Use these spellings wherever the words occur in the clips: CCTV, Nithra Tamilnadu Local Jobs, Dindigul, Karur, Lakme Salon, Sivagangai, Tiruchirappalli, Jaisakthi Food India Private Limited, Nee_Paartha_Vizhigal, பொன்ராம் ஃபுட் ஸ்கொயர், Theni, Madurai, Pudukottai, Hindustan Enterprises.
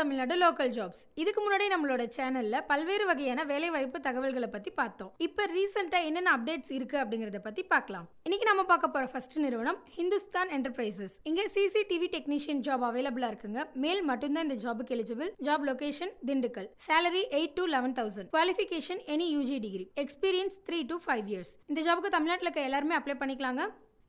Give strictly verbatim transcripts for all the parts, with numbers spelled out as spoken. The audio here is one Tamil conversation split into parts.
Tamil Nadu local jobs. இதுக்கு முன்னாடி நம்மளோட சேனல்ல பல்வேறு வகையான வேலை வாய்ப்பு தகவல்களை பத்தி பார்த்தோம். இப்போ ரீசன்ட்டா என்னென்ன அப்டேட்ஸ் இருக்கு அப்படிங்கறத பத்தி பார்க்கலாம். இன்னைக்கு நாம பார்க்க போற ஃபர்ஸ்ட் நிறுவனம் Hindustan Enterprises. இங்க C C T V technician job available-ஆ இருக்குங்க. மேல் மட்டும் தான் இந்த ஜாபுக்கு eligible. Job location Dindigul. Salary eight to eleven thousand. Qualification any U G degree. Experience three to five years. இந்த ஜாபுக்கு தமிழ்நாட்டுல இருக்க எல்லாரும் அப்ளை பண்ணிக்கலாங்க.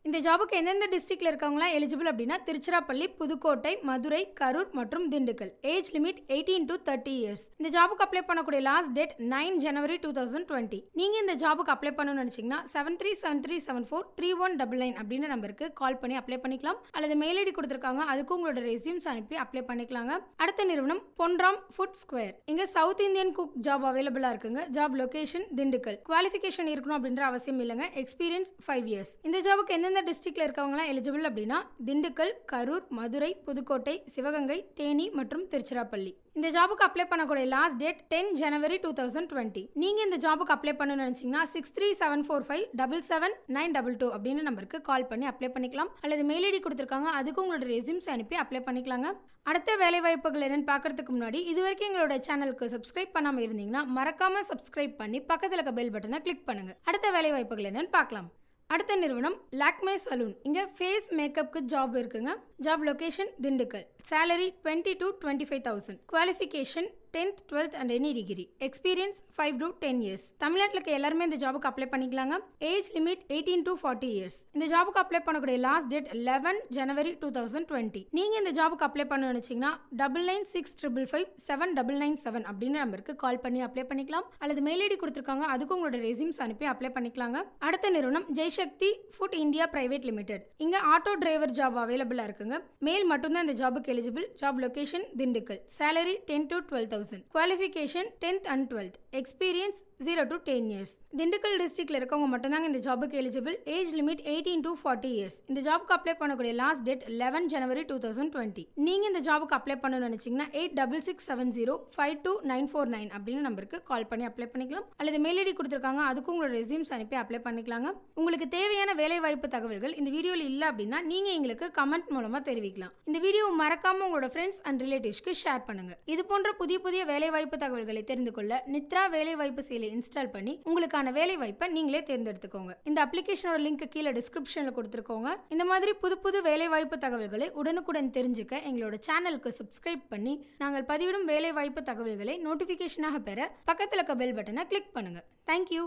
In the job, the district is eligible for Tiruchirappalli, Pudukottai, Madurai, Karur, மற்றும் Dindigul. Age limit eighteen to thirty years. இந்த ஜாபுக்கு அப்ளை பண்ணக்கூடிய லாஸ்ட் டேட் nine ஜனவரி twenty twenty. நீங்க இந்த ஜாபுக்கு அப்ளை பண்ணனும்னு நினைச்சீங்கன்னா seven three seven three seven four three one nine nine அப்படின நம்பருக்கு கால் பண்ணி அப்ளை பண்ணிக்கலாம். அல்லது மெயில் ஐடி கொடுத்திருக்காங்க. அதுக்கு உங்களோட ரெஸ்யூம்ஸ் அனுப்பி அப்ளை பண்ணிக்கலாங்க. அடுத்த நிறுவனம் பொன்ராம் ஃபுட் ஸ்கொயர். இங்க சவுத் இந்தியன் குக் ஜாப் அவேலபிளா இருக்குங்க. Job location Dindigul. குவாலிஃபிகேஷன் இருக்கணும் அப்படிங்கற அவசியம் இல்லங்க. Experience five years. இந்த ஜாபுக்கு இந்த district la irukavanga eligible அப்படினா Dindigul, Karur, Madurai, Pudukottai, Sivagangai, Theni மற்றும் Tiruchirappalli. இந்த ஜாபுக்கு அப்ளை பண்ணக்கூடிய லாஸ்ட் டேட் ten ஜனவரி twenty twenty. நீங்க இந்த ஜாபுக்கு அப்ளை பண்ணனும்னு நினைச்சீங்கன்னா six three seven four five seven seven nine two two அப்படின நம்பருக்கு கால் பண்ணி அப்ளை பண்ணிக்கலாம். அல்லது மெயில் ஐடி கொடுத்திருக்காங்க. அதுக்கு உங்களோட ரெஸ்யூம்ஸ் அனுப்பி அப்ளை பண்ணிக்கலாங்க. அடுத்த வேலை வாய்ப்புகள் என்னன்னு பார்க்கிறதுக்கு முன்னாடி இதுவரைக்கும் எங்களோட சேனலுக்கு சப்ஸ்கிரைப் பண்ணாம இருந்தீங்கன்னா மறக்காம சப்ஸ்கிரைப் பண்ணி பக்கத்துல இருக்க பெல் பட்டனை கிளிக் பண்ணுங்க. அடுத்த வேலை வாய்ப்புகள் என்னன்னு பார்க்கலாம். அடுத்த நிறுவனம் Lakme Salon. இங்க ஃபேஸ் மேக்கப்க்கு ஜாப் இருக்குங்க. Job location Dindigul. Salary twenty to twenty-five thousand. Qualification tenth, twelfth and any degree. Experience five to ten years. தமிழ்நாட்டுல இருக்க எல்லாரும் இந்த ஜாபுக்கு அப்ளை பண்ணிக்கலாங்க. Age limit eighteen to forty years. இந்த ஜாபுக்கு அப்ளை பண்ணக்கூடிய லாஸ்ட் டேட் eleven ஜனவரி twenty twenty. நீங்க இந்த ஜாபுக்கு அப்ளை பண்ணனும்னு நினைச்சீங்கன்னா nine nine six five five five seven nine nine seven அப்படின நம்பருக்கு கால் பண்ணி அப்ளை பண்ணிக்கலாம். அல்லது மெயில் ஐடி கொடுத்திருக்காங்க. அதுக்கு உங்களோட ரெஸ்யூம்ஸ் அனுப்பி அப்ளை பண்ணிக்கலாங்க. அடுத்த நிறுவனம் Jaisakthi Food India Private Limited. இங்க ஆட்டோ டிரைவர் ஜாப் அவேலபிளா இருக்குங்க. மேல் மட்டும் தான் இந்த ஜாபுக்கு eligible. Job location Dindigul. Salary ten to twelve thousand. Qualification tenth and twelfth. Experience zero to ten years. Dindigul district la irukavanga mattum dhaan indha job ku eligible. Age limit eighteen to forty years. Indha job ku apply pannakudi last date eleven January twenty twenty. Neenga indha job ku apply pannanum nenachina eight six six seven zero five two nine four nine appadina number ku call panni apply pannikalam. Alladhu mail id kuduthirukanga adukku unga resumes anippi apply pannikalanga. Ungalku theviyana velai vaippu thagavalgal indha video la illa appadina neenga engalukku comment moolama therivikkalam. Indha video marakama ungala friends and relatives ku share pannunga. Idhu pondra pudhiya pudhiya velai vaippu thagavalgalai therindukolla Nithra velai vaippu sale install panni ungalku வேலை வாய்ப்பை நீங்களே தேர்ந்தெடுத்துக்கோங்க. இந்த அப்ளிகேஷனோட லிங்க் கீழ டிஸ்கிரிப்ஷன்ல கொடுத்திருக்கோங்க. இந்த மாதிரி புதுப்புது வேலை வாய்ப்பு தகவல்களை உடனுக்குடன் தெரிஞ்சுக்க எங்களோட சேனலுக்கு சப்ஸ்கிரைப் பண்ணி நாங்கள் பதிவிடும் வேலை வாய்ப்பு தகவல்களை நோட்டிஃபிகேஷனாக பெற பக்கத்துல இருக்க பெல் பட்டனை கிளிக் பண்ணுங்க. Thank you.